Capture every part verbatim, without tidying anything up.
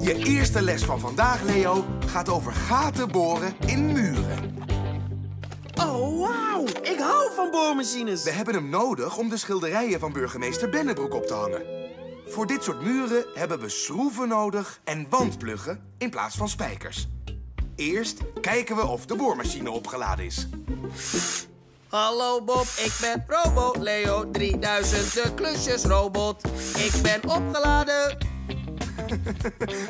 Je eerste les van vandaag, Leo, gaat over gaten boren in muren. Oh, wauw! Ik hou van boormachines! We hebben hem nodig om de schilderijen van burgemeester Bennebroek op te hangen. Voor dit soort muren hebben we schroeven nodig en wandpluggen in plaats van spijkers. Eerst kijken we of de boormachine opgeladen is. Hallo Bob, ik ben Robo Leo drieduizend, de klusjesrobot. Ik ben opgeladen.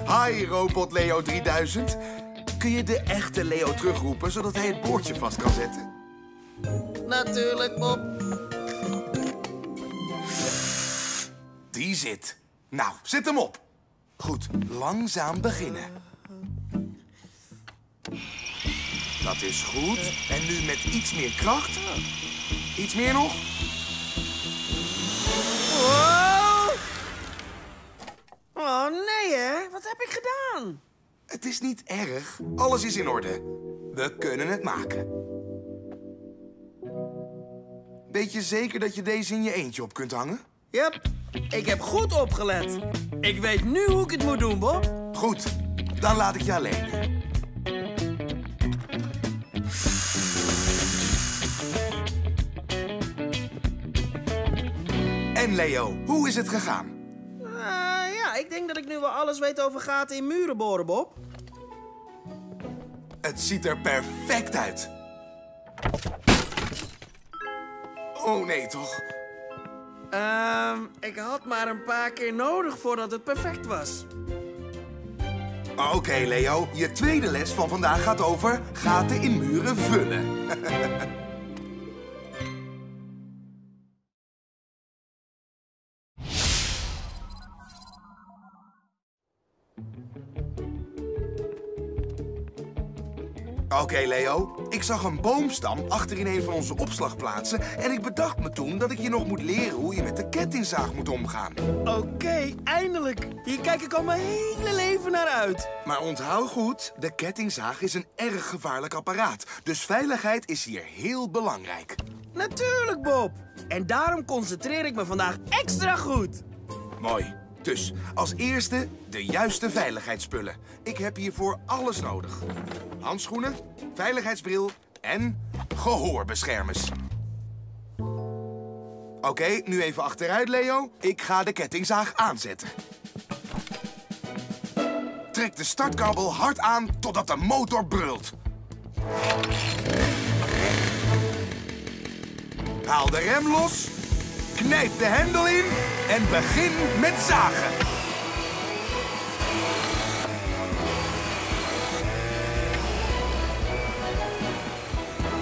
Hi Robot Leo drieduizend. Kun je de echte Leo terugroepen, zodat hij het boordje vast kan zetten? Natuurlijk, Bob. Die zit. Nou, zet hem op. Goed, langzaam beginnen. Dat is goed. En nu met iets meer kracht. Iets meer nog. Wow. Oh nee, hè? Wat heb ik gedaan? Het is niet erg. Alles is in orde. We kunnen het maken. Weet je zeker dat je deze in je eentje op kunt hangen? Yep. Ik heb goed opgelet. Ik weet nu hoe ik het moet doen, Bob. Goed. Dan laat ik je alleen. En Leo, hoe is het gegaan? Uh, ja, ik denk dat ik nu wel alles weet over gaten in muren boren, Bob. Het ziet er perfect uit. Oh nee, toch? Uh, ik had maar een paar keer nodig voordat het perfect was. Oké, okay, Leo. Je tweede les van vandaag gaat over gaten in muren vullen. Oké, okay, Leo. Ik zag een boomstam achterin een van onze opslagplaatsen en ik bedacht me toen dat ik je nog moet leren hoe je met de kettingzaag moet omgaan. Oké, okay, eindelijk. Hier kijk ik al mijn hele leven naar uit. Maar onthoud goed, de kettingzaag is een erg gevaarlijk apparaat. Dus veiligheid is hier heel belangrijk. Natuurlijk, Bob. En daarom concentreer ik me vandaag extra goed. Mooi. Dus, als eerste de juiste veiligheidsspullen. Ik heb hiervoor alles nodig. Handschoenen, veiligheidsbril en gehoorbeschermers. Oké, okay, nu even achteruit, Leo. Ik ga de kettingzaag aanzetten. Trek de startkabel hard aan totdat de motor brult. Haal de rem los. Knijp de hendel in en begin met zagen.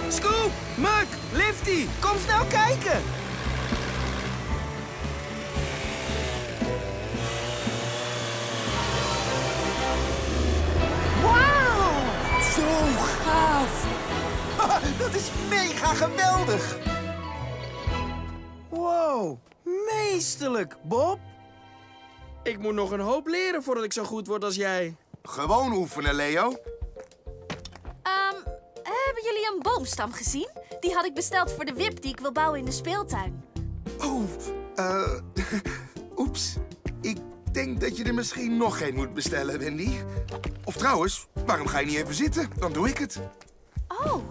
Scoop, Muck, Lifty, kom snel kijken. Wauw, zo gaaf. Dat is mega geweldig. Wow, meesterlijk, Bob. Ik moet nog een hoop leren voordat ik zo goed word als jij. Gewoon oefenen, Leo. Um, hebben jullie een boomstam gezien? Die had ik besteld voor de wip die ik wil bouwen in de speeltuin. Oh, eh... Uh, oeps. Ik denk dat je er misschien nog geen moet bestellen, Wendy. Of trouwens, waarom ga je niet even zitten? Dan doe ik het. Oh.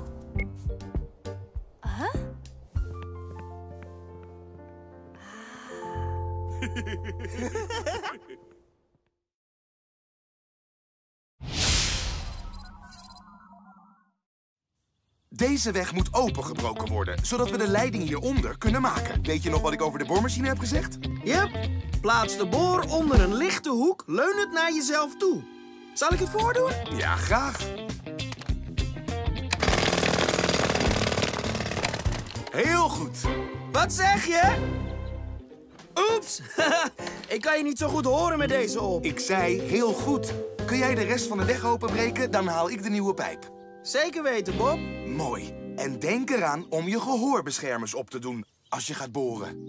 Huh? Deze weg moet opengebroken worden, zodat we de leiding hieronder kunnen maken. Weet je nog wat ik over de boormachine heb gezegd? Yep. Plaats de boor onder een lichte hoek, leun het naar jezelf toe. Zal ik het voordoen? Ja, graag. Heel goed. Wat zeg je? Oeps, ik kan je niet zo goed horen met deze op. Ik zei heel goed. Kun jij de rest van de weg openbreken, dan haal ik de nieuwe pijp. Zeker weten, Bob. Mooi. En denk eraan om je gehoorbeschermers op te doen als je gaat boren.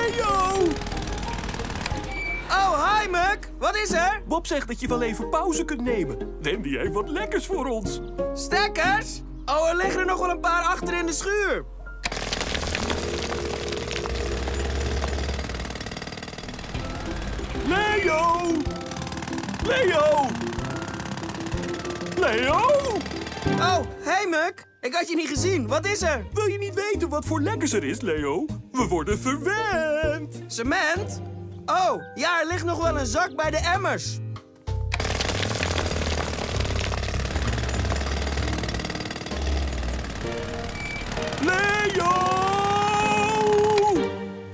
Leo! Oh, hi Muck. Wat is er? Bob zegt dat je wel even pauze kunt nemen. Wendy heeft wat lekkers voor ons. Stekkers? Oh, er liggen er nog wel een paar achter in de schuur. Leo! Leo! Leo! Oh, hey Muck. Ik had je niet gezien. Wat is er? Wil je niet weten wat voor lekkers er is, Leo? We worden verwend. Cement? Oh, ja, er ligt nog wel een zak bij de emmers. Leo!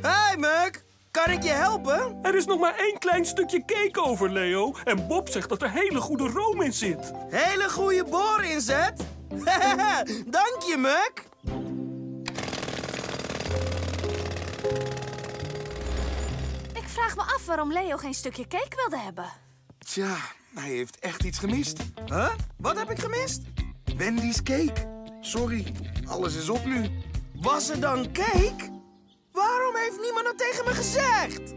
Hey Muck, kan ik je helpen? Er is nog maar één klein stukje cake over, Leo. En Bob zegt dat er hele goede room in zit. Hele goede boor in zit? Dank je, Muck. Ik vraag me af waarom Leo geen stukje cake wilde hebben. Tja, hij heeft echt iets gemist. Huh? Wat heb ik gemist? Wendy's cake. Sorry, alles is op nu. Was er dan cake? Waarom heeft niemand dat tegen me gezegd?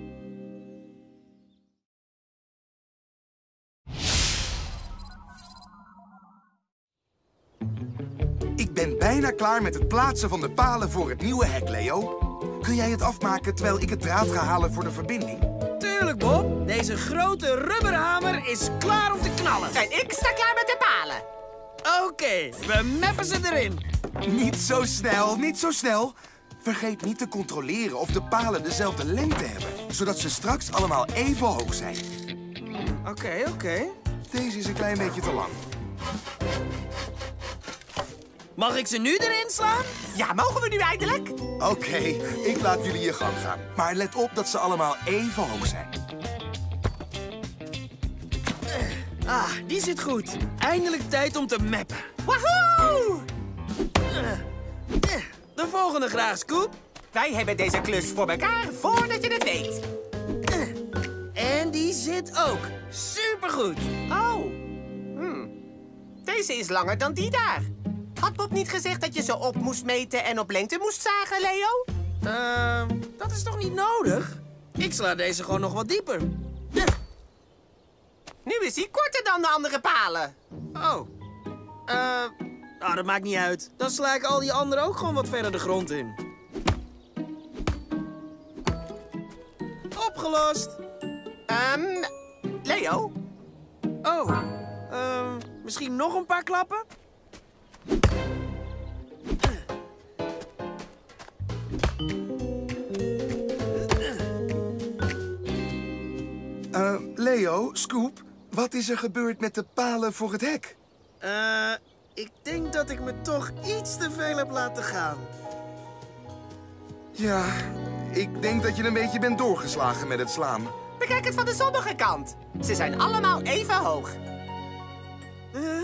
Ik ben bijna klaar met het plaatsen van de palen voor het nieuwe hek, Leo. Kun jij het afmaken terwijl ik het draad ga halen voor de verbinding? Tuurlijk, Bob. Deze grote rubberhamer is klaar om te knallen. En ik sta klaar met de palen. Oké, okay, we mappen ze erin. Niet zo snel, niet zo snel. Vergeet niet te controleren of de palen dezelfde lengte hebben, zodat ze straks allemaal even hoog zijn. Oké, okay, oké. Okay. Deze is een klein beetje te lang. Mag ik ze nu erin slaan? Ja, mogen we nu eindelijk? Oké, okay, ik laat jullie je gang gaan. Maar let op dat ze allemaal even hoog zijn. Ah, die zit goed. Eindelijk tijd om te mappen. Wahoo! De volgende graag, Scoop. Wij hebben deze klus voor elkaar voordat je het weet. En die zit ook. Supergoed. Oh. Hm. Deze is langer dan die daar. Had Bob niet gezegd dat je ze op moest meten en op lengte moest zagen, Leo? Ehm, uh, dat is toch niet nodig? Ik sla deze gewoon nog wat dieper. Nu is hij korter dan de andere palen. Oh. Eh, uh, nou, dat maakt niet uit. Dan sla ik al die anderen ook gewoon wat verder de grond in. Opgelost. Ehm, um, Leo? Oh, uh, misschien nog een paar klappen? Uh, Leo, Scoop... Wat is er gebeurd met de palen voor het hek? Eh, uh, ik denk dat ik me toch iets te veel heb laten gaan. Ja, ik denk dat je een beetje bent doorgeslagen met het slaan. Bekijk het van de zonnige kant. Ze zijn allemaal even hoog. Uh...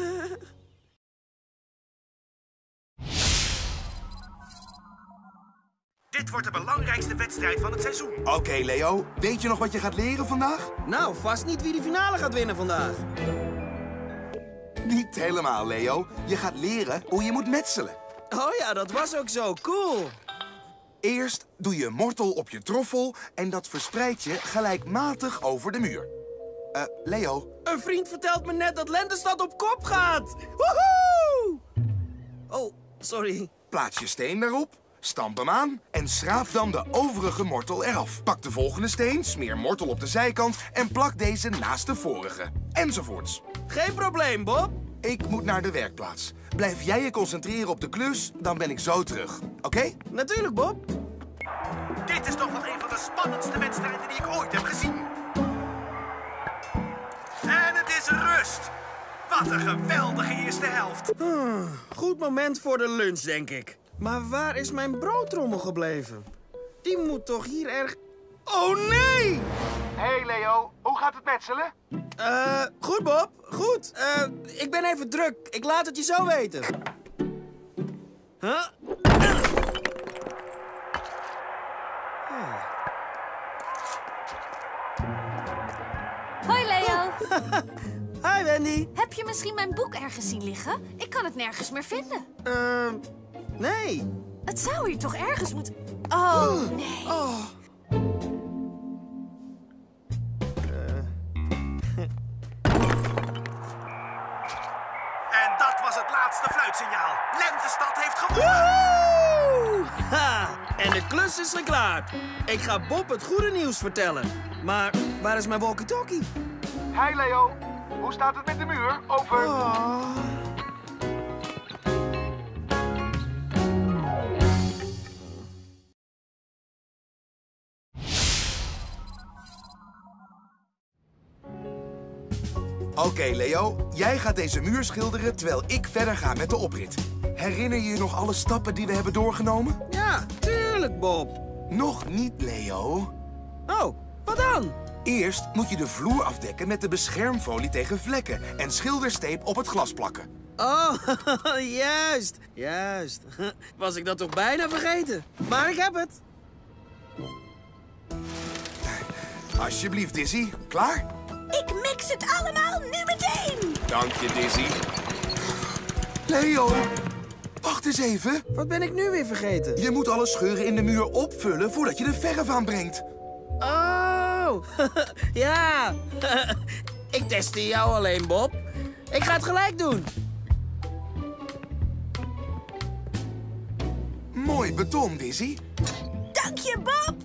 Dit wordt de belangrijkste wedstrijd van het seizoen. Oké, okay, Leo. Weet je nog wat je gaat leren vandaag? Nou, vast niet wie de finale gaat winnen vandaag. Niet helemaal, Leo. Je gaat leren hoe je moet metselen. Oh ja, dat was ook zo. Cool. Eerst doe je mortel op je troffel en dat verspreid je gelijkmatig over de muur. Eh, uh, Leo? Een vriend vertelt me net dat Lentenstad op kop gaat. Woehoe! Oh, sorry. Plaats je steen daarop. Stamp hem aan en schraap dan de overige mortel eraf. Pak de volgende steen, smeer mortel op de zijkant en plak deze naast de vorige. Enzovoorts. Geen probleem, Bob. Ik moet naar de werkplaats. Blijf jij je concentreren op de klus, dan ben ik zo terug. Oké? Okay? Natuurlijk, Bob. Dit is toch wel een van de spannendste wedstrijden die ik ooit heb gezien. En het is rust. Wat een geweldige eerste helft. Hmm, goed moment voor de lunch, denk ik. Maar waar is mijn broodtrommel gebleven? Die moet toch hier erg... Oh, nee! Hé, hey Leo. Hoe gaat het metselen? Eh, uh, goed, Bob. Goed. Uh, ik ben even druk. Ik laat het je zo weten. Huh? Oh. Hoi, Leo. Hi, Wendy. Heb je misschien mijn boek ergens zien liggen? Ik kan het nergens meer vinden. Ehm... Uh... Nee. Het zou hier toch ergens moeten... Oh, nee. Oh. En dat was het laatste fluitsignaal. Lentenstad heeft gewonnen. Ha! En de klus is geklaard. Ik ga Bob het goede nieuws vertellen. Maar waar is mijn walkie-talkie? Hi Leo, hoe staat het met de muur? Over. Oh. Oké okay, Leo, jij gaat deze muur schilderen terwijl ik verder ga met de oprit. Herinner je je nog alle stappen die we hebben doorgenomen? Ja, tuurlijk Bob. Nog niet, Leo. Oh, wat dan? Eerst moet je de vloer afdekken met de beschermfolie tegen vlekken en schildersteep op het glas plakken. Oh, juist, juist. Was ik dat toch bijna vergeten? Maar ik heb het. Alsjeblieft, Dizzy. Klaar? Ik mix het allemaal nu meteen. Dank je, Dizzy. Leo, wacht eens even. Wat ben ik nu weer vergeten? Je moet alle scheuren in de muur opvullen voordat je de verf aanbrengt. Oh, ja. Ik testte jou alleen, Bob. Ik ga het gelijk doen. Mooi beton, Dizzy. Dank je, Bob.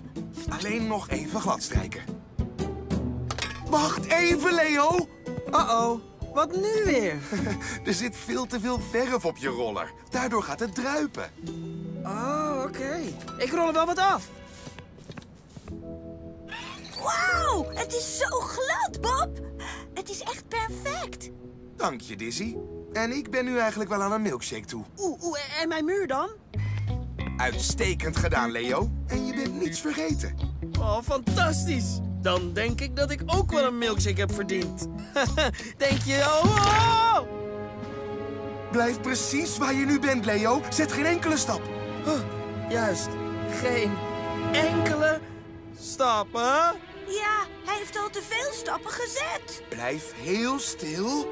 Alleen nog even gladstrijken. Wacht even, Leo. Uh-oh, wat nu weer? Er zit veel te veel verf op je roller. Daardoor gaat het druipen. Oh, oké. Okay. Ik rol er wel wat af. Wauw, het is zo glad, Bob. Het is echt perfect. Dank je, Dizzy. En ik ben nu eigenlijk wel aan een milkshake toe. Oeh, oeh, en mijn muur dan? Uitstekend gedaan, Leo. En je bent niets vergeten. Oh, fantastisch. Dan denk ik dat ik ook wel een milkshake heb verdiend. Denk je... Oh, oh! Blijf precies waar je nu bent, Leo. Zet geen enkele stap. Huh, juist, geen enkele... Stappen? Ja, hij heeft al te veel stappen gezet. Blijf heel stil.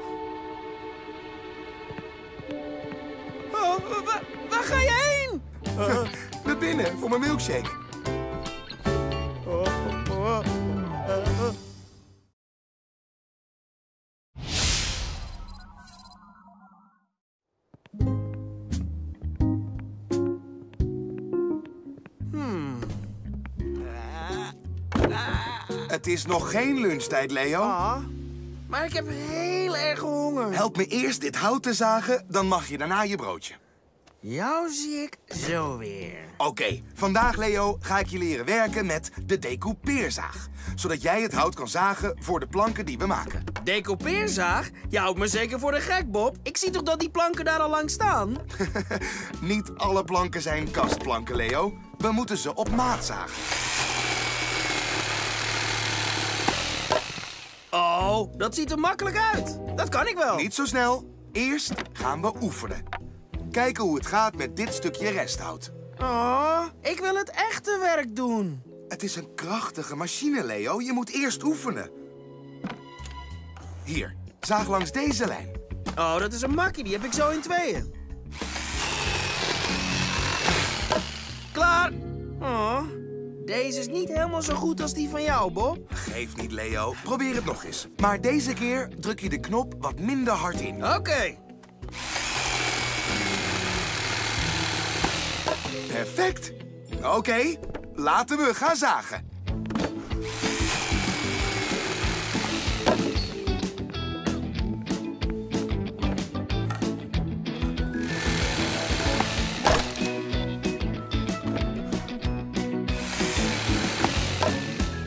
Oh, waar, waar ga je heen? Uh. Naar binnen, voor mijn milkshake. Oh, oh, oh, oh, oh. Het is nog geen lunchtijd, Leo. Ah, maar ik heb heel erg honger. Help me eerst dit hout te zagen, dan mag je daarna je broodje. Jou zie ik zo weer. Oké, okay, vandaag, Leo, ga ik je leren werken met de decoupeerzaag. Zodat jij het hout kan zagen voor de planken die we maken. Decoupeerzaag? Je houdt me zeker voor de gek, Bob. Ik zie toch dat die planken daar al lang staan? Niet alle planken zijn kastplanken, Leo. We moeten ze op maat zagen. Oh, dat ziet er makkelijk uit. Dat kan ik wel. Niet zo snel. Eerst gaan we oefenen. Kijken hoe het gaat met dit stukje resthout. Oh, ik wil het echte werk doen. Het is een krachtige machine, Leo. Je moet eerst oefenen. Hier, zaag langs deze lijn. Oh, dat is een makkie. Die heb ik zo in tweeën. Klaar. Oh. Deze is niet helemaal zo goed als die van jou, Bob. Geef niet, Leo. Probeer het nog eens. Maar deze keer druk je de knop wat minder hard in. Oké. Okay. Perfect. Oké, okay. Laten we gaan zagen.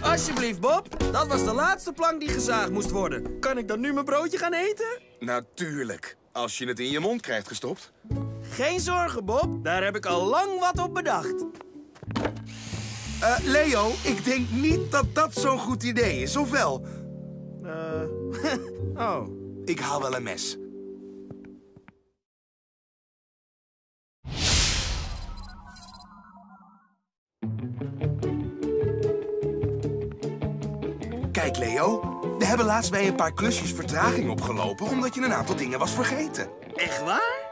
Alsjeblieft, Bob. Dat was de laatste plank die gezaagd moest worden. Kan ik dan nu mijn broodje gaan eten? Natuurlijk. Als je het in je mond krijgt gestopt. Geen zorgen, Bob. Daar heb ik al lang wat op bedacht. Uh, Leo, ik denk niet dat dat zo'n goed idee is, of wel? Eh... Uh, oh. Ik haal wel een mes. Kijk, Leo, we hebben laatst bij een paar klusjes vertraging opgelopen omdat je een aantal dingen was vergeten. Echt waar?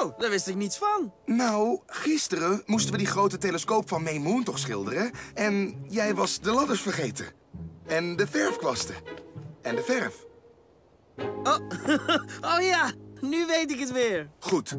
Oh, daar wist ik niets van. Nou, gisteren moesten we die grote telescoop van Maymoon toch schilderen en jij was de ladders vergeten. En de verfkwasten. en de verf. Oh, oh ja, nu weet ik het weer. Goed.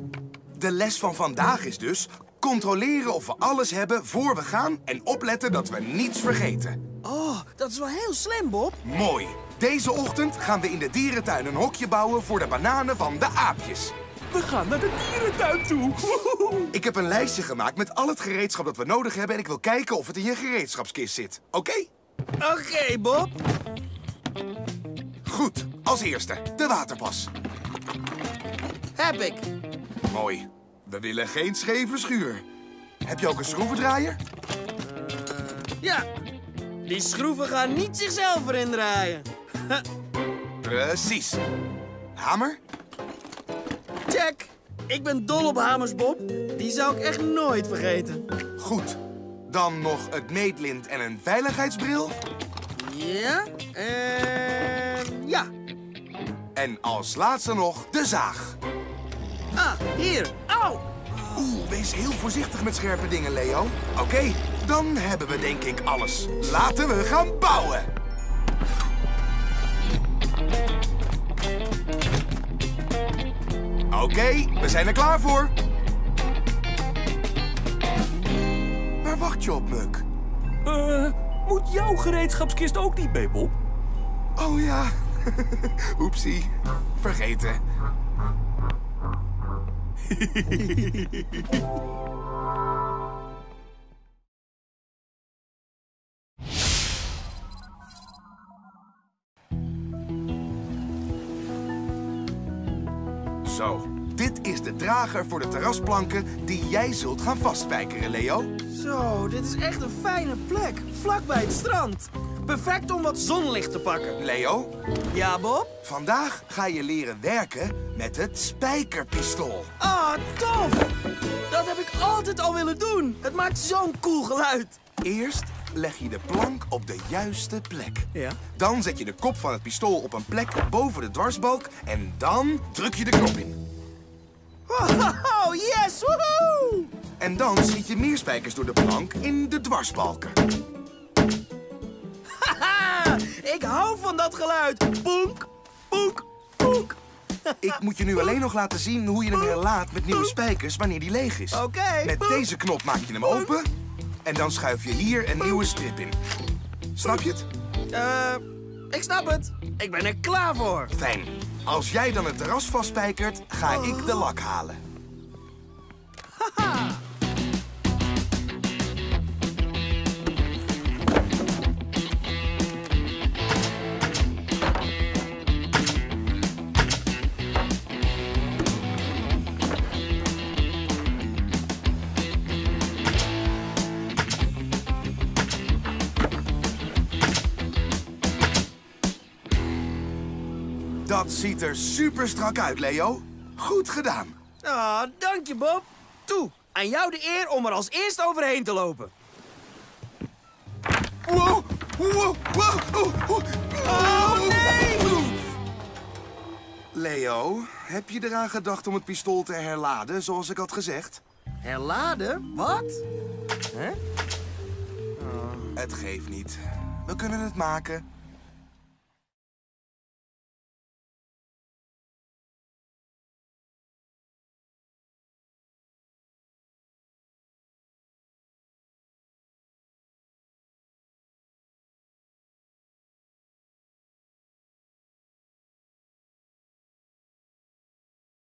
De les van vandaag is dus controleren of we alles hebben voor we gaan en opletten dat we niets vergeten. Oh, dat is wel heel slim, Bob. Mooi. Deze ochtend gaan we in de dierentuin een hokje bouwen voor de bananen van de aapjes. We gaan naar de dierentuin toe. Woehoe. Ik heb een lijstje gemaakt met al het gereedschap dat we nodig hebben en ik wil kijken of het in je gereedschapskist zit. Oké? Okay? Oké, okay, Bob. Goed, als eerste de waterpas. Heb ik. Mooi. We willen geen scheve schuur. Heb je ook een schroevendraaier? Uh, ja. Die schroeven gaan niet zichzelf erin draaien. Precies. Hamer? Check. Ik ben dol op hamers, Bob. Die zou ik echt nooit vergeten. Goed. Dan nog het meetlint en een veiligheidsbril. Ja. En... ja. En als laatste nog de zaag. Ah, hier. Au! Oeh, wees heel voorzichtig met scherpe dingen, Leo. Oké, okay, dan hebben we denk ik alles. Laten we gaan bouwen. Oké, okay, we zijn er klaar voor. Waar wacht je op, Muck? Uh, moet jouw gereedschapskist ook niet mee, Bob? Oh ja, oepsie. Vergeten. Zo, dit is de drager voor de terrasplanken die jij zult gaan vastspijkeren, Leo. Zo, dit is echt een fijne plek, vlakbij het strand. Perfect om wat zonlicht te pakken. Leo? Ja, Bob? Vandaag ga je leren werken met het spijkerpistool. Ah, tof! Dat heb ik altijd al willen doen. Het maakt zo'n cool geluid. Eerst leg je de plank op de juiste plek. Ja. Dan zet je de kop van het pistool op een plek boven de dwarsbalk en dan druk je de knop in. Wow, yes, woehoe! En dan schiet je meer spijkers door de plank in de dwarsbalken. Haha, ik hou van dat geluid. Boenk, boenk, boenk. Ik moet je nu alleen nog laten zien hoe je hem herlaat met nieuwe spijkers wanneer die leeg is. Oké. Okay. Met deze knop maak je hem open en dan schuif je hier een nieuwe strip in. Snap je het? Uh, ik snap het. Ik ben er klaar voor. Fijn. Als jij dan het terras vastspijkert, ga oh. ik de lak halen. Haha. Dat ziet er super strak uit, Leo. Goed gedaan. Ah, dank je, Bob. Toe, aan jou de eer om er als eerst overheen te lopen. Wow, wow, wow, oh, oh. Oh, nee! Leo, heb je eraan gedacht om het pistool te herladen, zoals ik had gezegd? Herladen? Wat? Huh? Oh. Het geeft niet. We kunnen het maken.